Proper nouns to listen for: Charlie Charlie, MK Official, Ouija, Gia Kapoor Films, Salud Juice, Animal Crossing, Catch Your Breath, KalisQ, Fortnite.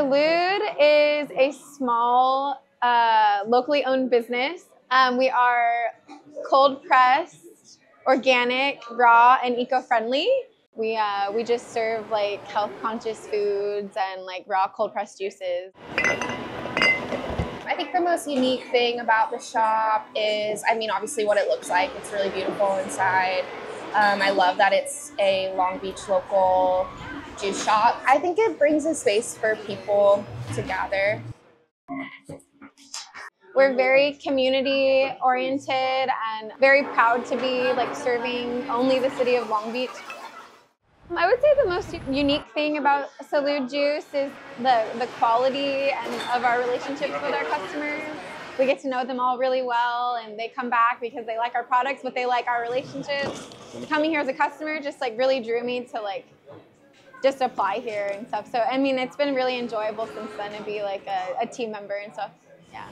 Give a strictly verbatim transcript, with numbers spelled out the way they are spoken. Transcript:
Salud is a small, uh, locally owned business. Um, we are cold pressed, organic, raw, and eco-friendly. We, uh, we just serve like health conscious foods and like raw cold pressed juices. I think the most unique thing about the shop is, I mean, obviously what it looks like. It's really beautiful inside. Um, I love that it's a Long Beach local juice shop. I think it brings a space for people to gather. We're very community oriented and very proud to be like serving only the city of Long Beach. I would say the most unique thing about Salud Juice is the, the quality and of our relationships with our customers. We get to know them all really well, and they come back because they like our products, but they like our relationships. Coming here as a customer just like really drew me to like just apply here and stuff. So I mean, it's been really enjoyable since then to be like a, a team member and stuff. Yeah.